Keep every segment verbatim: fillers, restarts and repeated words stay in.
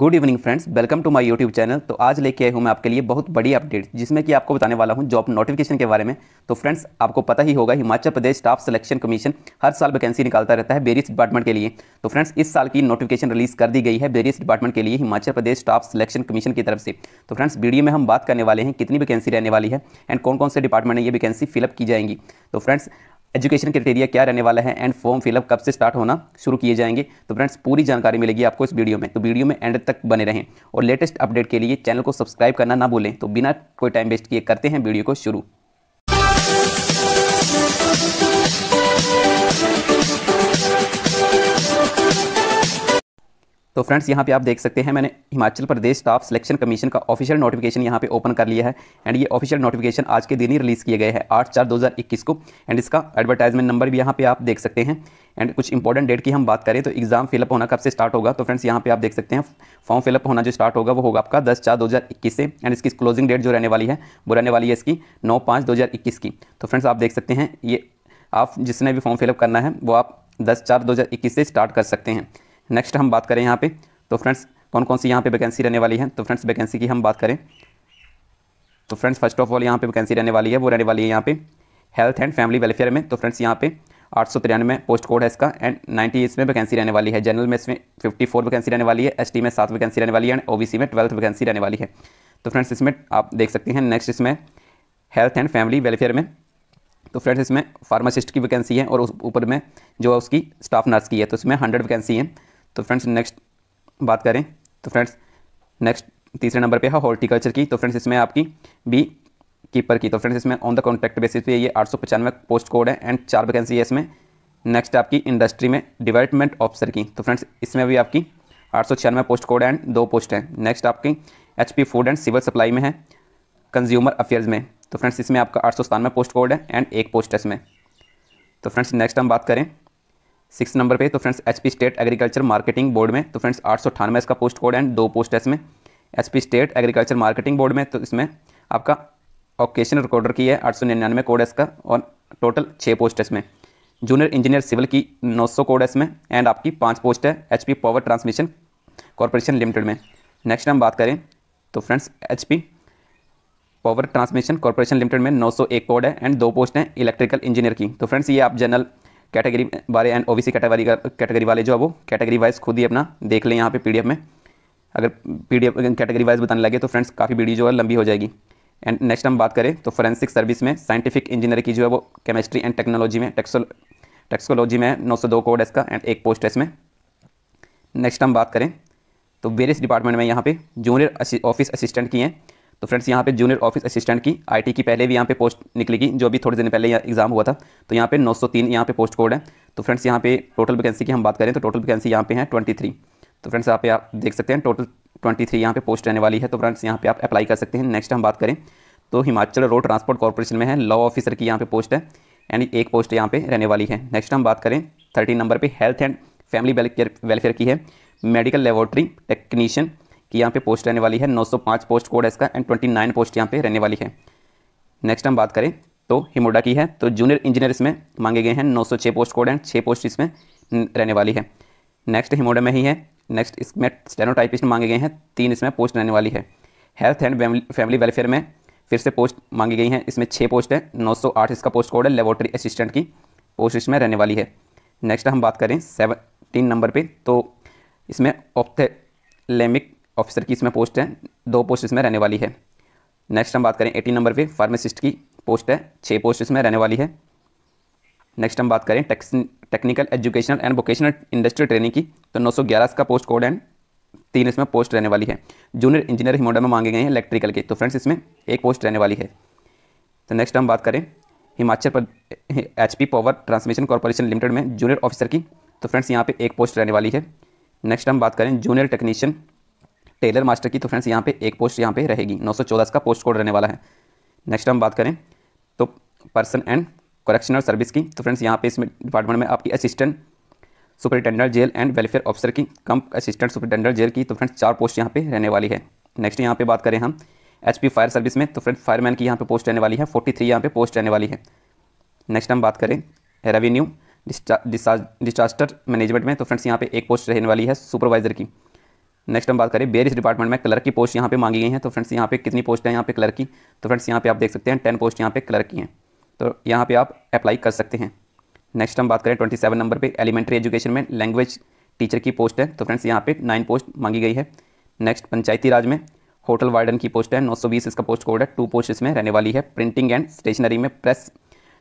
Good evening friends, welcome to my YouTube channel. तो आज लेके आया हूँ मैं आपके लिए बहुत बड़ी अपडेट, जिसमें कि आपको बताने वाला हूँ जॉब नोटिफिकेशन के बारे में। तो फ्रेंड्स, आपको पता ही होगा Himachal Pradesh staff selection commission हर साल वैकेंसी निकालता रहता है वेरियस डिपार्टमेंट के लिए। तो फ्रेंड्स, इस साल की नोटिफिकेशन रिलीज़ कर दी गई है वेरियस डिपार्टमेंट के लिए Himachal Pradesh staff selection commission की तरफ से। तो फ्रेंड्स, वीडियो में हम बात करने वाले हैं कितनी वैकेंसी रहने वाली है एंड कौन कौन से डिपार्टमेंट में ये वैकेंसी फिलअप की जाएंगी। तो फ्रेंड्स, एजुकेशन क्राइटेरिया क्या रहने वाला है एंड फॉर्म फिलअप कब से स्टार्ट होना शुरू किए जाएंगे। तो फ्रेंड्स, पूरी जानकारी मिलेगी आपको इस वीडियो में, तो वीडियो में एंड तक बने रहें। और लेटेस्ट अपडेट के लिए चैनल को सब्सक्राइब करना ना भूलें। तो बिना कोई टाइम वेस्ट किए करते हैं वीडियो को शुरू। तो फ्रेंड्स, यहाँ पे आप देख सकते हैं मैंने Himachal Pradesh staff selection commission का ऑफिशियल नोटिफिकेशन यहाँ पे ओपन कर लिया है। एंड ये ऑफिशियल नोटिफिकेशन आज के दिन ही रिलीज़ किए गए हैं आठ चार दो हज़ार इक्कीस को। एंड इसका एडवर्टाइजमेंट नंबर भी यहाँ पे आप देख सकते हैं। एंड कुछ इंपॉर्टेंट डेट की हम बात करें तो एग्जाम फिलअप होना कब से स्टार्ट होगा। तो फ्रेंड्स, यहाँ पे आप देख सकते हैं फॉर्म फिलअप होना जो स्टार्ट होगा वो होगा आपका दस चार दो हज़ार इक्कीस से। एंड इसकी क्लोजिंग डेट जो रहने वाली है वो रहने वाली है इसकी नौ पाँच दो हज़ार इक्कीस की। तो फ्रेंड्स, आप देख सकते हैं ये आप जिसने भी फॉर्म फिलअप करना है वो आप दस चार दो हज़ार इक्कीस से स्टार्ट कर सकते हैं। नेक्स्ट हम बात करें यहाँ पे तो फ्रेंड्स कौन कौन सी यहाँ पे वैकेंसी रहने वाली है। तो फ्रेंड्स, वैकेंसी की हम बात करें तो फ्रेंड्स फर्स्ट ऑफ ऑल यहाँ पे वैकेंसी रहने वाली है वो रहने वाली है यहाँ पे हेल्थ एंड फैमिली वेलफेयर में। तो फ्रेंड्स, यहाँ पे आठ सौ तिरानवे पोस्ट कोड है इसका। एंड नाइन्टी एट में वैकेंसी रहने वाली है। जनरल में इसमें फिफ्टी फोर वैकेंसी रहने वाली है। एस टी में सात वैकेंसी रहने वाली है एंड ओ बी सी में ट्वेल्थ वैकेंसी रहने वाली है। तो फ्रेंड्स, इसमें आप देख सकते हैं। नेक्स्ट इसमें हेल्थ एंड फैमिली वेलफेयर में तो फ्रेंड्स इसमें फार्मासिस्ट की वैकेंसी है और उस ऊपर में जो है उसकी स्टाफ नर्स की है। तो इसमें हंड्रेड वैकेंसी है। तो फ्रेंड्स, नेक्स्ट बात करें तो फ्रेंड्स नेक्स्ट तीसरे नंबर पे है हॉर्टिकल्चर की। तो फ्रेंड्स, इसमें आपकी बी कीपर की। तो फ्रेंड्स, इसमें ऑन द कॉन्ट्रैक्ट बेसिस पे ये आठ सौ पचानवे पोस्ट कोड है एंड चार वैकेंसी है इसमें। नेक्स्ट आपकी इंडस्ट्री में डेवलपमेंट ऑफिसर की। तो फ्रेंड्स, इसमें भी आपकी आठ सौ छियानवे पोस्ट कोड एंड दो पोस्ट हैं। नेक्स्ट आपकी H P food and civil supply में है कंज्यूमर अफेयर्स में। तो फ्रेंड्स, इसमें आपका आठ सौ सतानवे पोस्ट कोड है एंड एक पोस्ट है इसमें। तो फ्रेंड्स, नेक्स्ट हम बात करें सिक्स नंबर पे तो friends H P state agriculture marketing board में। तो फ्रेंड्स, आठ सौ अठानवे इसका पोस्ट कोड एंड दो पोस्ट है इसमें। H P state agriculture marketing board में तो इसमें आपका ऑक्यूपेशन रिकॉर्डर की है आठ सौ निन्यानवे कोड है इसका और टोटल छः पोस्ट है इसमें। जूनियर इंजीनियर सिविल की नौ सौ कोड है इसमें एंड आपकी पाँच पोस्ट है H P power transmission corporation limited में। नेक्स्ट हम बात करें तो friends H P power transmission corporation limited में नौ सौ एक कोड है एंड दो पोस्ट हैं इलेक्ट्रिकल इंजीनियर की। तो फ्रेंड्स, ये आप जनरल कैटेगरी वाले एंड ओबीसी कैटेगरी कैटेगरी वाले जो है वो कैटेगरी वाइज खुद ही अपना देख लें यहाँ पे पीडीएफ में। अगर पीडीएफ कैटेगरी वाइज बताने लगे तो फ्रेंड्स काफ़ी वीडियो जो है लंबी हो जाएगी। एंड नेक्स्ट हम बात करें तो फोरेंसिक सर्विस में साइंटिफिक इंजीनियर की जो है वो केमिस्ट्री एंड टेक्नोलॉजी में टैक्सोलॉजी में नौ सौ दो कोड है इसका एंड एक पोस्ट है इसमें। नेक्स्ट हम बात करें तो वेरियस डिपार्टमेंट में यहाँ पे जूनियर ऑफिस असिस्टेंट की हैं। तो फ्रेंड्स, यहाँ पे जूनियर ऑफिस असिस्टेंट की आईटी की पहले भी यहाँ पे पोस्ट निकलेगी जो अभी थोड़े दिन पहले एग्जाम हुआ था। तो यहाँ पे नौ सौ तीन यहाँ पे पोस्ट कोड है। तो फ्रेंड्स, यहाँ पे टोटल वैकेंसी की हम बात करें तो टोटल वैकेंसी यहाँ पे है तेईस। तो फ्रेंड्स, यहाँ पे आप देख सकते हैं टोटल तेईस यहाँ पे पोस्ट रहने वाली है। तो फ्रेंड्स, यहाँ पे आप अप्लाई कर सकते हैं। नेक्स्ट हम बात करें तो हिमाचल रोड ट्रांसपोर्ट कॉरपोरेशन में है लॉ ऑफिसर की यहाँ पे पोस्ट है एंड एक पोस्ट यहाँ पे रहने वाली है। नेक्स्ट हम बात करें थर्टी नंबर पर हेल्थ एंड फैमिली वेलफेयर की है मेडिकल लेबोरेटरी टेक्नीशियन कि यहाँ पे पोस्ट रहने वाली है नौ सौ पाँच पोस्ट कोड है इसका एंड उनतीस पोस्ट यहाँ पे रहने वाली है। नेक्स्ट हम बात करें तो हिमोडा की है तो जूनियर इंजीनियर इसमें मांगे गए हैं नौ सौ छह पोस्ट कोड एंड छह पोस्ट इसमें रहने वाली है। नेक्स्ट हिमोडा में ही है। नेक्स्ट इसमें स्टेनोटाइपिस्ट मांगे गए हैं तीन इसमें पोस्ट रहने वाली है। हेल्थ एंड फैमिली वेलफेयर में फिर से पोस्ट मांगी गई हैं, इसमें छः पोस्ट है, नौ सौ आठ इसका पोस्ट कोड है। लेबोरेटरी असिस्टेंट की पोस्ट इसमें रहने वाली है। नेक्स्ट हम बात करें सेवनटीन नंबर पर तो इसमें ऑप्थेलेमिक ऑफिसर की इसमें पोस्ट है, दो पोस्ट इसमें रहने वाली है। नेक्स्ट हम बात करें अठारह नंबर पे फार्मासिस्ट की पोस्ट है, छः पोस्ट इसमें रहने वाली है। नेक्स्ट हम बात करें technical educational and vocational industry training की तो नौ सौ ग्यारह इसका पोस्ट कोड एंड तीन इसमें पोस्ट रहने वाली है। जूनियर इंजीनियर हिमोडा में मांगे गए हैं इलेक्ट्रिकल के तो फ्रेंड्स इसमें एक पोस्ट रहने वाली है। तो नेक्स्ट हम बात करें Himachal Pradesh H P power transmission corporation limited में जूनियर ऑफिसर की तो फ्रेंड्स यहाँ पर एक पोस्ट रहने वाली है। नेक्स्ट हम बात करें जूनियर टेक्नीशियन टेलर मास्टर की तो फ्रेंड्स यहाँ पे एक पोस्ट यहाँ पे रहेगी, नौ सौ चौदह का पोस्ट कोड रहने वाला है। नेक्स्ट हम बात करें तो पर्सन एंड करेक्शनल सर्विस की तो फ्रेंड्स यहाँ पे इसमें डिपार्टमेंट में आपकी assistant superintendent jail and welfare officer की कम असिस्टेंट सुपरिटेंडेंट जेल की तो फ्रेंड्स चार पोस्ट यहाँ पे रहने वाली है। नेक्स्ट यहाँ पे बात करें हम एच पी फायर सर्विस में तो फ्रेंड्स फायरमैन की यहाँ पे पोस्ट रहने वाली है, फोर्टी थ्री यहाँ पे पोस्ट रहने वाली है। नेक्स्ट हम बात करें रेवेन्यू डिजास्टर मैनेजमेंट में तो फ्रेंड्स यहाँ पे एक पोस्ट रहने वाली है सुपरवाइजर की। नेक्स्ट हम बात करें बेरिस डिपार्टमेंट में क्लर्क की पोस्ट यहाँ पे मांगी गई हैं। तो फ्रेंड्स यहाँ पे कितनी पोस्ट है यहाँ पे क्लर्क की, तो फ्रेंड्स यहाँ पे आप देख सकते हैं टेन पोस्ट यहाँ पे क्लर्क की हैं, तो यहाँ पे आप अप्लाई कर सकते हैं। नेक्स्ट हम बात करें ट्वेंटी सेवन नंबर पे एलिमेंट्री एजुकेशन में लैंग्वेज टीचर की पोस्ट है, तो फ्रेंड्स यहाँ पे नाइन पोस्ट मांगी गई है। नेक्स्ट पंचायती राज में होटल वार्डन की पोस्ट है, नौ सौ बीस इसका पोस्ट कोड है, टू पोस्ट इसमें रहने वाली है। प्रिंटिंग एंड स्टेशनरी में प्रेस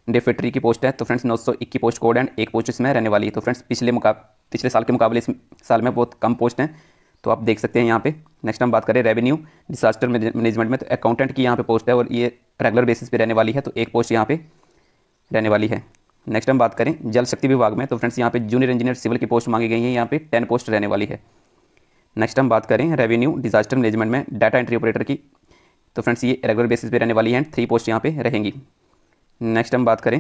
डेफेट्री की पोस्ट है, तो फ्रेंड्स नौ सौ इक्कीस पोस्ट कोड एंड एक पोस्ट इसमें रहने वाली है। तो फ्रेंड्स पिछले पिछले साल के मुकाबले इस साल में बहुत कम पोस्ट हैं, तो आप देख सकते हैं यहाँ पे। नेक्स्ट हम बात करें रेवेन्यू डिजास्टर मैनेजमेंट में, तो अकाउंटेंट की यहाँ पे पोस्ट है और ये रेगुलर बेसिस पे रहने वाली है, तो एक पोस्ट यहाँ पे रहने वाली है। नेक्स्ट हम बात करें जल शक्ति विभाग में, तो फ्रेंड्स यहाँ पे जूनियर इंजीनियर सिविल की पोस्ट मांगी गई है, यहाँ पे टेन पोस्ट रहने वाली है। नेक्स्ट हम बात करें रेवेन्यू डिजास्टर मैनेजमेंट में डाटा एंट्री ऑपरेटर की, तो फ्रेंड्स ये रेगुलर बेसिस पे रहने वाली है, थ्री पोस्ट यहाँ पे रहेंगी। नेक्स्ट हम बात करें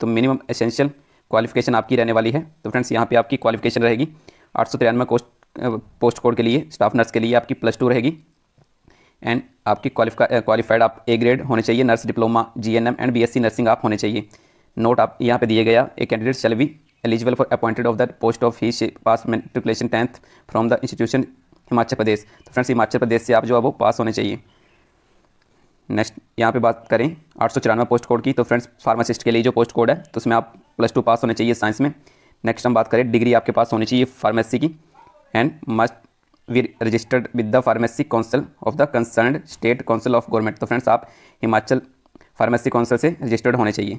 तो मिनिमम एसेंशियल क्वालिफिकेशन आपकी रहने वाली है, तो फ्रेंड्स यहाँ पे आपकी क्वालिफिकेशन रहेगी आठ सौ तिरानवे कोस्ट पोस्ट कोड के लिए स्टाफ नर्स के लिए आपकी प्लस टू रहेगी, एंड आपकी क्वालिफाइड आप ए ग्रेड होने चाहिए, nurse diploma GNM and BSc nursing आप होने चाहिए। नोट आप यहाँ पे दिए गया, a candidate shall be eligible for appointed of the post of he pass matriculation tenth from the institution Himachal Pradesh, तो फ्रेंड्स हिमाचल प्रदेश से आप जो है वो पास होने चाहिए। नेक्स्ट यहाँ पे बात करें आठ सौ चौरानवे पोस्ट कोड की, तो फ्रेंड्स फार्मासिस्ट के लिए जो पोस्ट कोड है तो उसमें आप प्लस टू पास होने चाहिए साइंस में। नेक्स्ट हम बात करें डिग्री आपके पास होनी चाहिए फार्मेसी की, and must we registered with the pharmacy council of the concerned state council of government, तो फ्रेंड्स आप हिमाचल फार्मेसी काउंसिल से रजिस्टर्ड होने चाहिए।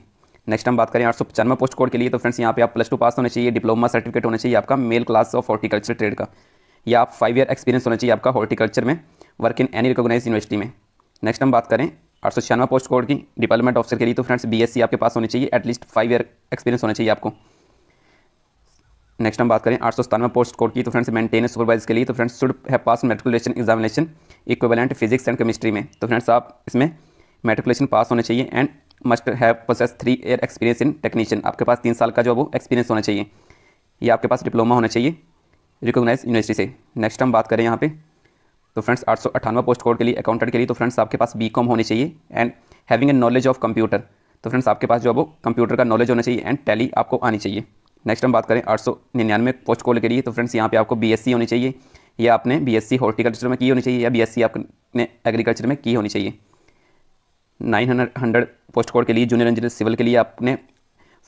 नेक्स्ट हम बात करें आठ सौ पचानवे पोस्ट कोड के लिए, तो फ्रेंड्स यहाँ पे आप प्लस टू पास होने चाहिए, डिप्लोमा सर्टिफिकेट होना चाहिए आपका male class of horticulture trade का, या आप फाइव ईयर एक्सपीरियंस होना चाहिए आपका हॉर्टिकल्चर में, work in any recognize university में। नेक्स्ट हम बात करें आठ सौ छियानवे पोस्ट कोड की डिपार्टमेंट ऑफिसर के लिए, तो फ्रेंड्स बी एस सी आपके पास होनी चाहिए, एटलीस्ट फाइव ईयर एक्सपीरियंस होना चाहिए आपको। नेक्स्ट हम बात करें आठ सौ सतानवे पोस्ट कोड की, तो फ्रेंड्स मेंटेनेंस सुपरवाइज के लिए, तो friends should have pass matriculation examination equivalent physics and chemistry में, तो फ्रेंड्स आप इसमें मेट्रिकुलेशन पास होने चाहिए, and must have possess three year experience in technician, आपके पास तीन साल का जो वो एक्सपीरियंस होना चाहिए, या आपके पास डिप्लोमा होना चाहिए रिकोगनाइज यूनिवर्सिटी से। नेक्स्ट हम बात करें यहाँ पे तो फ्रेंड्स आठ सौ अठानवे पोस्ट कोड के लिए अकाउंटेंट के लिए, तो फ्रेंड्स आपके पास बी कॉम होनी चाहिए and having a knowledge of computer, तो फ्रेंड्स आपके पास जो वो कंप्यूटर का नॉलेज होना चाहिए एंड टैली आपको आनी चाहिए। नेक्स्ट हम बात करें आठ सौ निन्यानवे पोस्ट कोड के लिए, तो फ्रेंड्स यहाँ पे आपको बीएससी होनी चाहिए, या आपने बीएससी हॉर्टिकल्चर में की होनी चाहिए, या बीएससी आपने एग्रीकल्चर में की होनी चाहिए। Nine hundred hundred post code के लिए जूनियर इंजीनियर सिविल के लिए आपने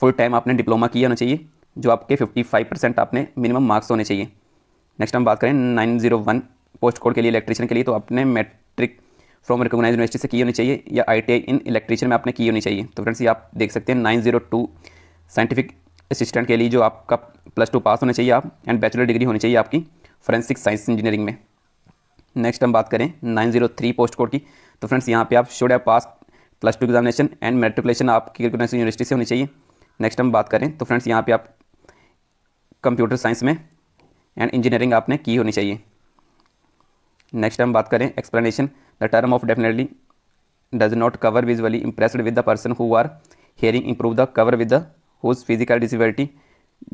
फुल टाइम आपने डिप्लोमा किया होना चाहिए, जो आपके फिफ्टी फाइव परसेंट आपने मिनिमम मार्क्स होने चाहिए। नेक्स्ट हम बात करें nine zero one post code के लिए इलेक्ट्रीशियन के लिए, तो आपने मैट्रिक फ्रॉम रिकोगनाइज यूनिवर्सिटी से की होनी चाहिए, या I T I in electrician में आपने की होनी चाहिए। तो फ्रेंड्स ये आप देख सकते हैं। Nine zero two scientific assistant के लिए जो आपका प्लस टू पास होना चाहिए आप, एंड बैचलर डिग्री होनी चाहिए आपकी फोरेंसिक साइंस इंजीनियरिंग में। नेक्स्ट हम बात करें nine zero three post code की, तो फ्रेंड्स यहाँ पे आप शुड है pass plus two examination and matriculation आपकी रिकोगनाइज यूनिवर्सिटी से होनी चाहिए। नेक्स्ट हम बात करें तो फ्रेंड्स यहाँ पे आप कंप्यूटर साइंस में एंड इंजीनियरिंग आपने की होनी चाहिए। नेक्स्ट हम बात करें explanation, the term of definitely does not cover visually impressed with the person who are hearing improve the cover with the whose physical disability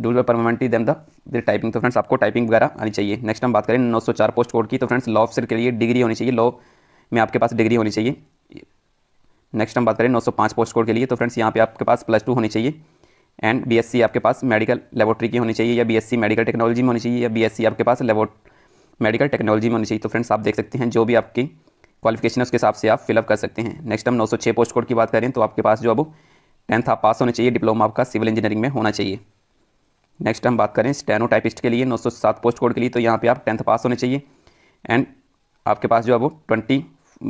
dual permanently than the typing, तो friends आपको typing वगैरह आनी चाहिए। Next हम बात करें नौ सौ चार पोस्ट कोड की, तो फ्रेंड्स लॉ ऑफिसर के लिए डिग्री होनी चाहिए, लॉ में आपके पास डिग्री होनी चाहिए। नेक्स्ट हम बात करें नौ सौ पाँच पोस्ट कोड के लिए, तो फ्रेंड्स यहाँ पे आपके पास प्लस टू होनी चाहिए एंड बीएससी आपके पास मेडिकल लेबोरेटरी की होनी चाहिए, या बीएससी मेडिकल टेक्नोलॉजी में होनी चाहिए, या बीएससी आपके पास लेबोर मेडिकल टेक्नोलॉजी में होनी चाहिए। तो फ्रेंड्स आप देख सकते हैं जो भी आपकी क्वालिफिकेशन है उसके हिसाब से आप फिलअप कर सकते हैं। नेक्स्ट हम नौ सौ छह पोस्ट कोड की बात करें, तो आपके पास जो अब टेंथ आप पास होने चाहिए, डिप्लोमा आपका सिविल इंजीनियरिंग में होना चाहिए। नेक्स्ट हम बात करें स्टेनो टाइपिस्ट के लिए नौ सौ सात पोस्ट कोड के लिए, तो यहाँ पे आप टेंथ पास होने चाहिए एंड आपके पास जो है वो ट्वेंटी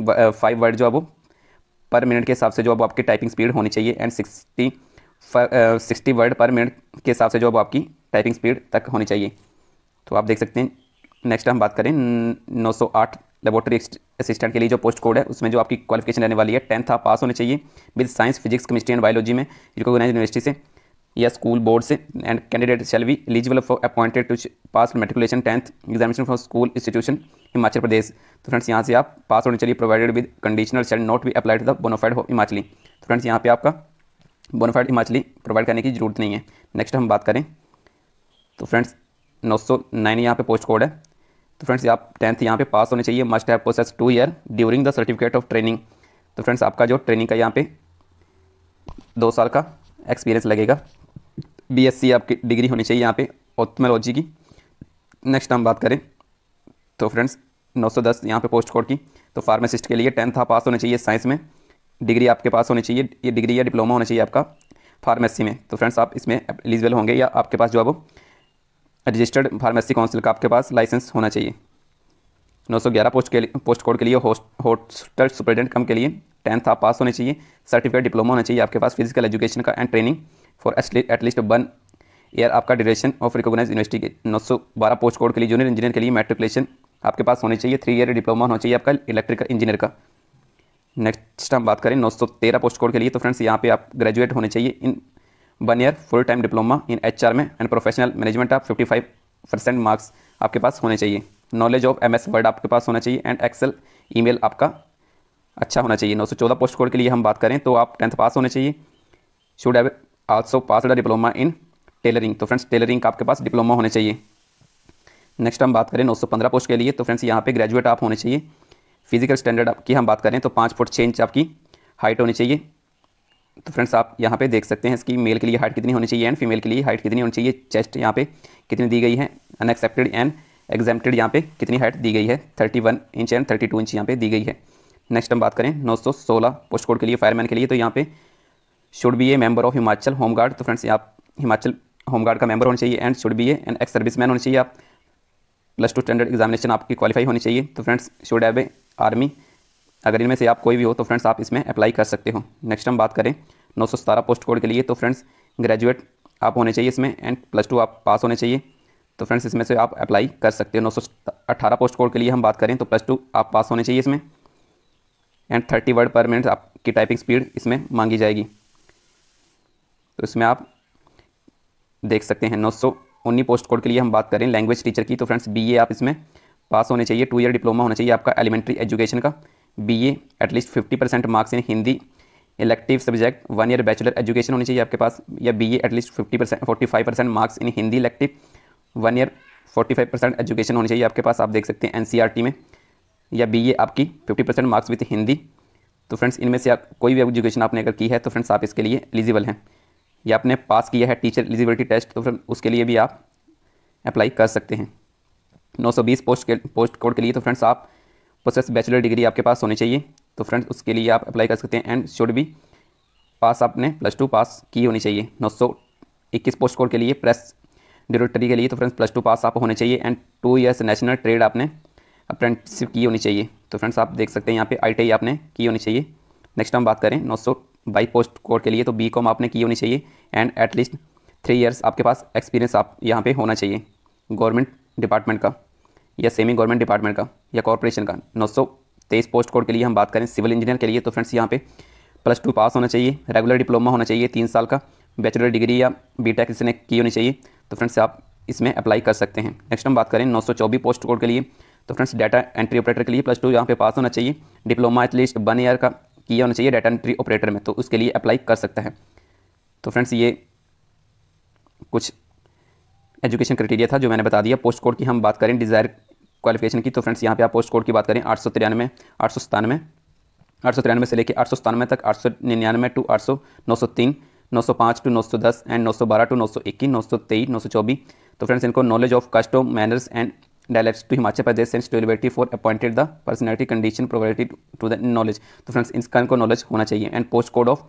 फाइव वर्ड जो है वो पर मिनट के हिसाब से जो अब आपकी टाइपिंग स्पीड होनी चाहिए, and sixty sixty word per minute के हिसाब से जो अब आपकी टाइपिंग स्पीड तक होनी चाहिए, तो आप देख सकते हैं। नेक्स्ट हम बात करें नौ सौ आठ लेबोरेटरी असिस्टेंट के लिए जो पोस्ट कोड है, उसमें जो आपकी क्वालिफिकेशन रहने वाली है, टेंथ आप पास होने चाहिए with science physics chemistry and biology में रिकोगनाइज यूनिवर्सिटी से या स्कूल बोर्ड से, and candidate shall be eligible for appointed to pass matriculation tenth examination for school institution Himachal Pradesh, तो फ्रेंड्स यहाँ से आप पास होने चाहिए provided with conditional shall not be applied to the bona fide Himachali, तो फ्रेंड्स यहाँ पे आपका बोनाफाइड हिमाचली प्रोवाइड करने की जरूरत नहीं है। नेक्स्ट हम बात करें तो फ्रेंड्स नौ सौ नाइन यहाँ पे पोस्ट कोड है, तो फ्रेंड्स आप टेंथ यहाँ पे पास होने चाहिए, must have possess two year during the certificate of training, तो फ्रेंड्स आपका जो ट्रेनिंग का यहाँ पे दो साल का एक्सपीरियंस लगेगा, बीएससी आपकी डिग्री होनी चाहिए यहाँ पे ऑथमेलॉजी की। नेक्स्ट हम बात करें तो फ्रेंड्स नौ सौ दस यहाँ पे पोस्ट कोड की। तो फार्मासिस्ट के लिए टेंथ पास होने चाहिए साइंस में, डिग्री आपके पास होनी चाहिए, ये डिग्री या डिप्लोमा होना चाहिए आपका फार्मेसी में। तो फ्रेंड्स आप इसमें एलिजिबल होंगे, या आपके पास जो अब रजिस्टर्ड फार्मेसी काउंसिल का आपके पास लाइसेंस होना चाहिए। नौ सौ ग्यारह पोस्ट के लिए पोस्ट कोड के लिए हॉस्टल सुपरिटेंडेंट कम के लिए टेंथ आप पास होने चाहिए, सर्टिफिकेट डिप्लोमा होना चाहिए आपके पास फिजिकल एजुकेशन का and training for at least one year आपका ड्यूरेशन ऑफ रिकॉग्नाइज यूनिवर्सिटी के। नौ सौ बारह पोस्ट कोड के लिए जूनियर इंजीनियर के लिए मेट्रिकुलेशन आपके पास होनी चाहिए, थ्री ईयर डिप्लोमा होना चाहिए आपका इलेक्ट्रिकल इंजीनियर का। नेक्स्ट हम बात करें नौ सौ तेरह पोस्ट कोड के लिए, तो फ्रेंड्स यहाँ पे आप ग्रेजुएट होने चाहिए in one year full time diploma in HR में एंड प्रोफेशनल मैनेजमेंट आप फिफ्टी फाइव परसेंट मार्क्स आपके पास होने चाहिए, knowledge of M S Word आपके पास होना चाहिए एंड एक्सेल ईमेल आपका अच्छा होना चाहिए। नौ सौ चौदह पोस्ट कोड के लिए हम बात करें तो आप टेंथ पास होने चाहिए, should have also pass the diploma in tailoring. तो फ्रेंड्स टेलरिंग का आपके पास डिप्लोमा होने चाहिए। नेक्स्ट हम बात करें नौ सौ पंद्रह पोस्ट के लिए, तो फ्रेंड्स यहाँ पे ग्रेजुएट आप होने चाहिए, फिजिकल स्टैंडर्ड की हम बात करें तो पाँच फुट छः इंच आपकी हाइट होनी चाहिए। तो फ्रेंड्स आप यहाँ पे देख सकते हैं इसकी मेल के लिए हाइट कितनी होनी चाहिए एंड फीमेल के लिए हाइट कितनी होनी चाहिए, चेस्ट यहाँ पे कितनी दी गई है, अनएक्सेप्टेड एंड एग्जेम्प्टेड यहाँ पे कितनी हाइट दी गई है, इकतीस इंच एंड बत्तीस इंच यहाँ पे दी गई है। नेक्स्ट हम बात करें नौ सौ सोलह पोस्ट कोड के लिए फायरमैन के लिए, तो यहाँ पे should be a member of Himachal home guard. तो फ्रेंड्स आप हिमाचल होमगार्ड का मेंबर होना चाहिए and should be a and ex serviceman होना चाहिए आप, प्लस टू स्टैंडर्ड एग्जामिनेशन आपकी क्वालिफाई होनी चाहिए। तो friends should have a army, अगर इनमें से आप कोई भी हो तो फ्रेंड्स आप इसमें अप्लाई कर सकते हो। नेक्स्ट हम बात करें नौ सौ सतारह पोस्ट कोड के लिए, तो फ्रेंड्स ग्रेजुएट आप होने चाहिए इसमें एंड प्लस टू आप पास होने चाहिए। तो फ्रेंड्स इसमें से आप अप्लाई कर सकते हो। नौ सौ अठारह पोस्ट कोड के लिए हम बात करें तो प्लस टू आप पास होने चाहिए इसमें एंड तीस वर्ड पर मिनट आपकी टाइपिंग स्पीड इसमें मांगी जाएगी। तो इसमें आप देख सकते हैं नौ सौ उन्नीस पोस्ट कोड के लिए हम बात करें लैंग्वेज टीचर की, तो फ्रेंड्स बीए आप इसमें पास होने चाहिए, टू ईयर डिप्लोमा होना चाहिए आपका एलिमेंट्री एजुकेशन का, BA at least fifty percent marks in Hindi elective subject, one year bachelor education होनी चाहिए आपके पास, या BA at least fifty percent forty five percent marks in Hindi elective, one year पैंतालीस परसेंट एजुकेशन होनी चाहिए आपके पास, आप देख सकते हैं एनसीईआरटी में, या बीए आपकी पचास परसेंट मार्क्स विथ हिंदी। तो फ्रेंड्स इनमें से आप कोई भी एजुकेशन आपने अगर की है तो फ्रेंड्स आप इसके लिए एलिजिबल हैं, या आपने पास किया है टीचर एलिजिबिलिटी टेस्ट तो फ्रेंड्स उसके लिए भी आप अप्लाई कर सकते हैं। नौ सौ बीस पोस्ट के पोस्ट कोड के लिए, तो फ्रेंड्स आप प्रोसेस बैचलर डिग्री आपके पास होनी चाहिए, तो फ्रेंड्स उसके लिए आप अप्लाई कर सकते हैं एंड शुड भी पास आपने प्लस टू पास की होनी चाहिए। नौ सौ इक्कीस पोस्ट कोड के लिए प्रेस डायरेक्टरी के लिए, तो फ्रेंड्स प्लस टू पास आप होने चाहिए and two years national trade आपने अप्रेंटिसशिप की होनी चाहिए। तो फ्रेंड्स आप देख सकते हैं यहाँ पे आईटीआई आपने की होनी चाहिए। नेक्स्ट हम बात करें नौ सौ बाई पोस्ट कोड के लिए, तो बीकॉम आपने की होनी चाहिए एंड एटलीस्ट थ्री इयर्स आपके पास एक्सपीरियंस आप यहाँ पे होना चाहिए गवर्नमेंट डिपार्टमेंट का या सेमी गवर्नमेंट डिपार्टमेंट का या कॉरपोरेशन का। नौ सौ तेईस पोस्ट कोड के लिए हम बात करें सिविल इंजीनियर के लिए, तो फ्रेंड्स यहाँ पे प्लस टू पास होना चाहिए, रेगुलर डिप्लोमा होना चाहिए तीन साल का, बैचलर डिग्री या बी टेक इसने की होनी चाहिए। तो फ्रेंड्स आप इसमें अप्लाई कर सकते हैं। नेक्स्ट हम बात करें नौ सौ चौबीस पोस्ट कोड के लिए, तो फ्रेंड्स डाटा एंट्री ऑपरेटर के लिए प्लस टू यहाँ पे पास होना चाहिए, डिप्लोमा एटलीस्ट वन ईयर का किया होना चाहिए डाटा एंट्री ऑपरेटर में, तो उसके लिए अप्लाई कर सकता है। तो फ्रेंड्स ये कुछ एजुकेशन क्राइटेरिया था जो मैंने बता दिया। पोस्ट कोड की हम बात करें डिज़ायर क्वालिफिकेशन की, तो फ्रेंड्स यहाँ पे आप पोस्ट कोड की बात करें आठ सौ तिरानवे आठ सौ सतानवे आठ सौ तिरानवे से लेकर आठ सौ सतानवे तक, आठ सौ निन्यानवे टू आठ सौ नौ सौ तीन नौ सौ पाँच टू नौ सौ दस एंड नौ सौ बारह टू नौ सौ इक्कीस नौ सौ तेईस नौ सौ चौबीस। तो फ्रेंड्स इनको knowledge of custom manners and dialects to Himachal Pradesh sense durability for appointed the personality condition probability to the knowledge. तो फ्रेंड्स इसका इनको नॉलेज होना चाहिए एंड पोस्ट कोड ऑफ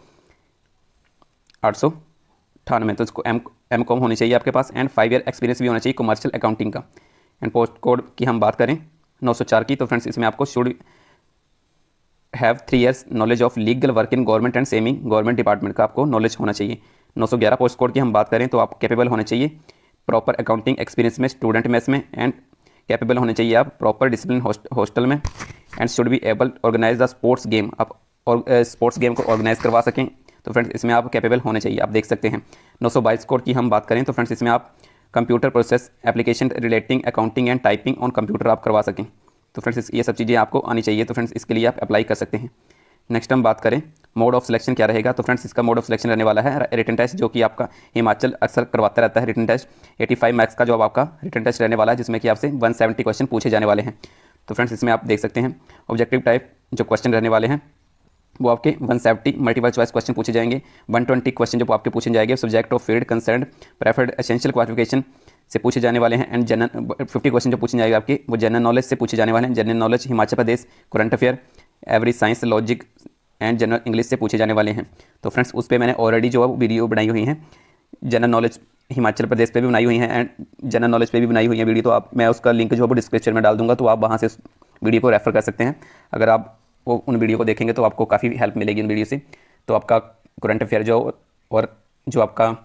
आठ सौ अठानवे, तो इसको एम एम कॉम होनी चाहिए आपके पास एंड फाइव ईयर एक्सपीरियंस भी होना चाहिए कमर्शियल अकाउंटिंग का। एंड पोस्ट कोड की हम बात करें नौ सौ चार की, तो फ्रेंड्स इसमें आपको should have three years knowledge of legal work in government and semi government department का आपको नॉलेज होना चाहिए। नौ सौ ग्यारह पोस्ट कोड की हम बात करें तो आप कैपेबल होने चाहिए प्रॉपर अकाउंटिंग एक्सपीरियंस में स्टूडेंट मैथ्स में एंड कैपेबल होने चाहिए आप प्रॉपर डिसिप्लिन हॉस्टल में and should be able organise the sports game, आप स्पोर्ट्स गेम को ऑर्गेनाइज करवा सकें। तो फ्रेंड्स इसमें आप कैपेबल होने चाहिए, आप देख सकते हैं। नौ सौ बाईस कोड की हम बात करें तो फ्रेंड्स इसमें आप computer process application relating accounting and typing on computer आप करवा सकें। तो फ्रेंड्स ये सब चीज़ें आपको आनी चाहिए, तो फ्रेंड्स इसके लिए आप अप्लाई कर सकते हैं। नेक्स्ट हम बात करें मोड ऑफ सिलेक्शन क्या रहेगा, तो फ्रेंड्स इसका मोड ऑफ सिलेक्शन रहने वाला है रिटन टेस्ट, जो कि आपका हिमाचल अक्सर करवाता रहता है रिटन टेस्ट। पचासी मार्क्स का जो आपका रिटन टेस्ट रहने वाला है, जिसमें कि आपसे एक सौ सत्तर क्वेश्चन पूछे जाने वाले हैं। तो फ्रेंड्स इसमें आप देख सकते हैं ऑब्जेक्टिव टाइप जो क्वेश्चन रहने वाले हैं वो आपके एक सौ सत्तर मल्टीपल चॉइस क्वेश्चन पूछे जाएंगे, एक सौ बीस क्वेश्चन जो आपके पूछे जाएंगे subject of field concern, preferred essential qualification, से पूछे जाने वाले हैं एंड जनरल फिफ्टी क्वेश्चन जो पूछे जाएगा आपके वो जनरल नॉलेज से पूछे जाने वाले हैं। General knowledge, Himachal Pradesh, current affair, average science, logic and general English से पूछे जाने वाले हैं। तो फ्रेंड्स उस पर मैंने ऑलरेडी जो है वीडियो बनाई हुई हैं, जनरल नॉलेज हिमाचल प्रदेश पे भी बनाई हुई हैं एंड जनरल नॉलेज पे भी बनाई हुई है वीडियो, तो आप मैं उसका लिंक जो है वो डिस्क्रिप्शन में डाल दूंगा, तो आप वहाँ से उस वीडियो को रेफर कर सकते हैं। अगर आप वो उन वीडियो को देखेंगे तो आपको काफ़ी हेल्प मिलेगी उन वीडियो से, तो आपका करंट अफेयर जो और जो आपका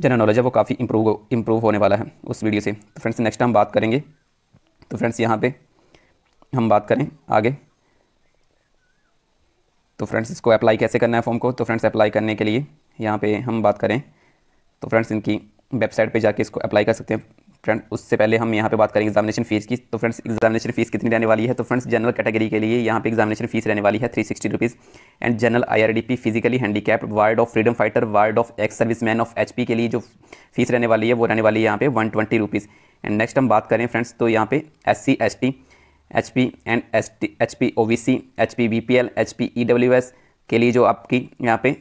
जनरल नॉलेज है वो काफ़ी इम्प्रूव इम्प्रूव होने वाला है उस वीडियो से। तो फ्रेंड्स नेक्स्ट हम बात करेंगे, तो फ्रेंड्स यहाँ पर हम बात करें आगे, तो फ्रेंड्स इसको अप्लाई कैसे करना है फॉर्म को। तो फ्रेंड्स अप्लाई करने के लिए यहाँ पे हम बात करें तो फ्रेंड्स इनकी वेबसाइट पे जाके इसको अप्लाई कर सकते हैं। फ्रेंड उससे पहले हम यहाँ पे बात करेंगे एग्जामिनेशन फीस की। तो फ्रेंड्स एग्जामिनेशन फीस कितनी रहने वाली है, तो फ्रेंड्स जनरल कैटेगरी के लिए यहाँ पे एग्जामिनेशन फीस रहने वाली है three sixty rupees and general IRDP, physically handicap, ward of freedom fighter, ward of ex service man of HP के लिए जो फीस रहने वाली है वो रहने वाली है यहाँ पे one twenty rupees. And next हम बात करें फ्रेंड्स तो यहाँ पे S C, S T, H P and S T, H P O V C, H P B P L, H P E W S के लिए जो आपकी यहाँ पे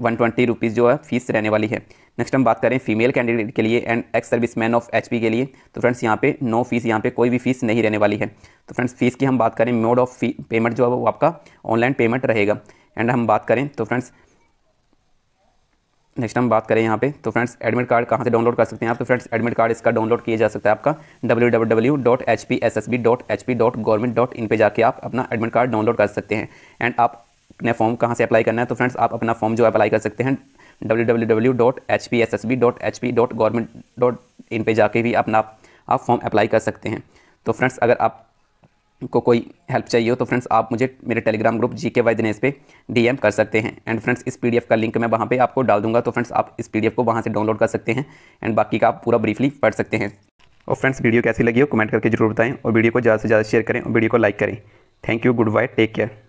वन ट्वेंटी रुपीज़ जो है फीस रहने वाली है। नेक्स्ट हम बात करें फीमेल कैंडिडेट के लिए and ex serviceman of HP के लिए, तो फ्रेंड्स यहाँ पे नो फीस, यहाँ पे कोई भी फीस नहीं रहने वाली है। तो फ्रेंड्स फीस की हम बात करें, मोड ऑफ फी पेमेंट जो है वो आपका ऑनलाइन पेमेंट रहेगा। एंड हम बात करें तो फ्रेंड्स नेक्स्ट हम बात करें यहाँ पे तो फ्रेंड्स एडमिट कार्ड कहाँ से डाउनलोड कर सकते हैं आप। तो फ्रेंड्स एडमिट कार्ड इसका डाउनलोड किया जा सकता है आपका W W W dot H P S S B dot H P dot government dot in पर जाके आप अपना एडमिट कार्ड डाउनलोड कर सकते हैं। एंड आप अपने फॉर्म कहाँ से अप्लाई करना है, तो फ्रेंड्स आप अपना फॉर्म जो अप्लाई कर सकते हैं W W W dot H P S S B dot H P dot government dot in पे जाके भी अपना आप, आप फॉर्म अप्लाई कर सकते हैं। तो फ्रेंड्स अगर आपको कोई हेल्प चाहिए हो तो फ्रेंड्स आप मुझे मेरे टेलीग्राम ग्रुप जी के वाई दिनेश पे डीएम कर सकते हैं। एंड फ्रेंड्स इस पीडीएफ का लिंक मैं वहाँ पे आपको डाल दूंगा, तो फ्रेंड्स आप इस पीडीएफ को वहाँ से डाउनलोड कर सकते हैं एंड बाकी का आप पूरा ब्रीफली पढ़ सकते हैं। और फ्रेंड्स वीडियो कैसी लगी हो कमेंट करके जरूर बताएं और वीडियो को ज़्यादा से ज़्यादा शेयर करें और वीडियो को लाइक करें। Thank you, goodbye, take care.